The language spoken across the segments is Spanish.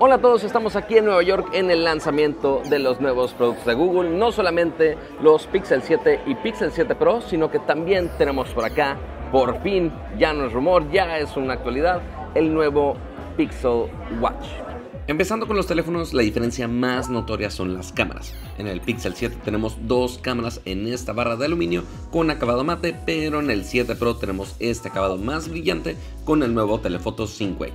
Hola a todos, estamos aquí en Nueva York en el lanzamiento de los nuevos productos de Google. No solamente los Pixel 7 y Pixel 7 Pro, sino que también tenemos por acá, por fin, ya no es rumor, ya es una actualidad, el nuevo Pixel Watch. Empezando con los teléfonos, la diferencia más notoria son las cámaras. En el Pixel 7 tenemos dos cámaras en esta barra de aluminio con acabado mate, pero en el 7 Pro tenemos este acabado más brillante con el nuevo Telefoto 5X.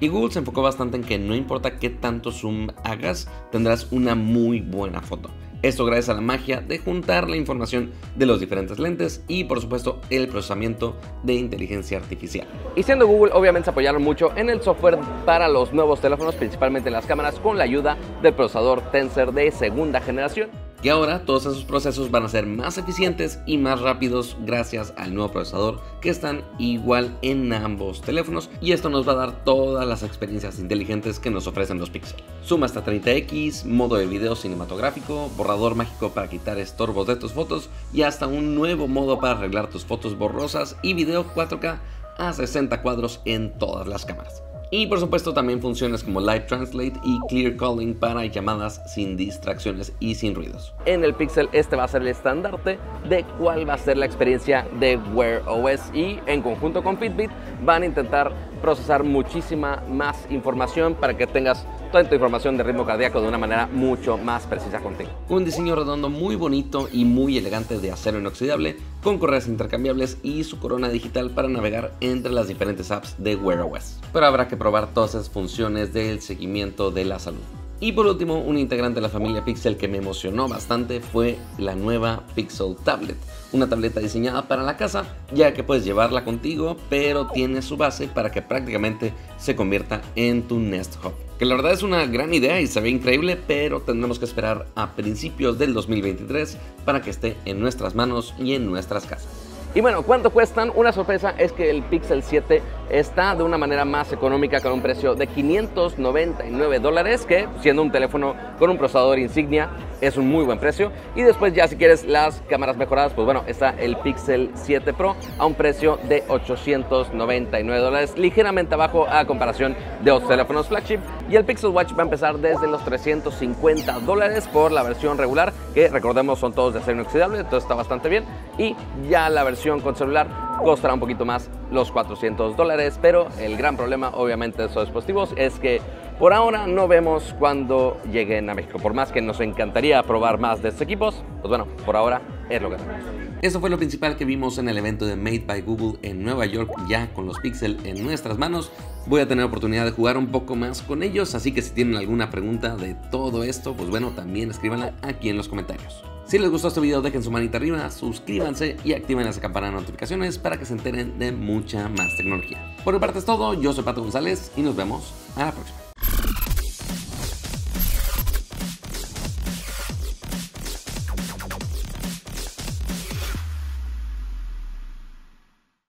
Y Google se enfocó bastante en que no importa qué tanto zoom hagas, tendrás una muy buena foto. Esto gracias a la magia de juntar la información de los diferentes lentes y por supuesto el procesamiento de inteligencia artificial. Y siendo Google, obviamente se apoyaron mucho en el software para los nuevos teléfonos, principalmente en las cámaras, con la ayuda del procesador Tensor de segunda generación. Y ahora todos esos procesos van a ser más eficientes y más rápidos gracias al nuevo procesador que están igual en ambos teléfonos, y esto nos va a dar todas las experiencias inteligentes que nos ofrecen los Pixel. Suma hasta 30x, modo de video cinematográfico, borrador mágico para quitar estorbos de tus fotos y hasta un nuevo modo para arreglar tus fotos borrosas y video 4K a 60 cuadros en todas las cámaras. Y por supuesto también funciones como Live Translate y Clear Calling para llamadas sin distracciones y sin ruidos. En el Pixel este va a ser el estandarte de cuál va a ser la experiencia de Wear OS, y en conjunto con Fitbit van a intentar procesar muchísima más información para que tengas toda tu información de ritmo cardíaco de una manera mucho más precisa contigo. Un diseño redondo muy bonito y muy elegante de acero inoxidable con correas intercambiables y su corona digital para navegar entre las diferentes apps de Wear OS. Pero habrá que probar todas esas funciones del seguimiento de la salud. Y por último, un integrante de la familia Pixel que me emocionó bastante fue la nueva Pixel Tablet, una tableta diseñada para la casa, ya que puedes llevarla contigo, pero tiene su base para que prácticamente se convierta en tu Nest Hub. Que la verdad es una gran idea y se ve increíble, pero tendremos que esperar a principios del 2023 para que esté en nuestras manos y en nuestras casas. Y bueno, ¿cuánto cuestan? Una sorpresa es que el Pixel 7 está de una manera más económica, con un precio de $599, que siendo un teléfono con un procesador insignia es un muy buen precio. Y después ya si quieres las cámaras mejoradas, pues bueno, está el Pixel 7 Pro a un precio de $899, ligeramente abajo a comparación de los teléfonos flagship. Y el Pixel Watch va a empezar desde los $350 por la versión regular, que recordemos son todos de acero inoxidable, entonces está bastante bien. Y ya la versión con celular costará un poquito más, los $400, pero el gran problema obviamente de esos dispositivos es que por ahora no vemos cuándo lleguen a México. Por más que nos encantaría probar más de estos equipos, pues bueno, por ahora es lo que tenemos. Eso fue lo principal que vimos en el evento de Made by Google en Nueva York, ya con los Pixel en nuestras manos. Voy a tener oportunidad de jugar un poco más con ellos, así que si tienen alguna pregunta de todo esto, pues bueno, también escríbanla aquí en los comentarios. Si les gustó este video, dejen su manita arriba, suscríbanse y activen esa campana de notificaciones para que se enteren de mucha más tecnología. Por mi parte es todo, yo soy Pato González y nos vemos a la próxima.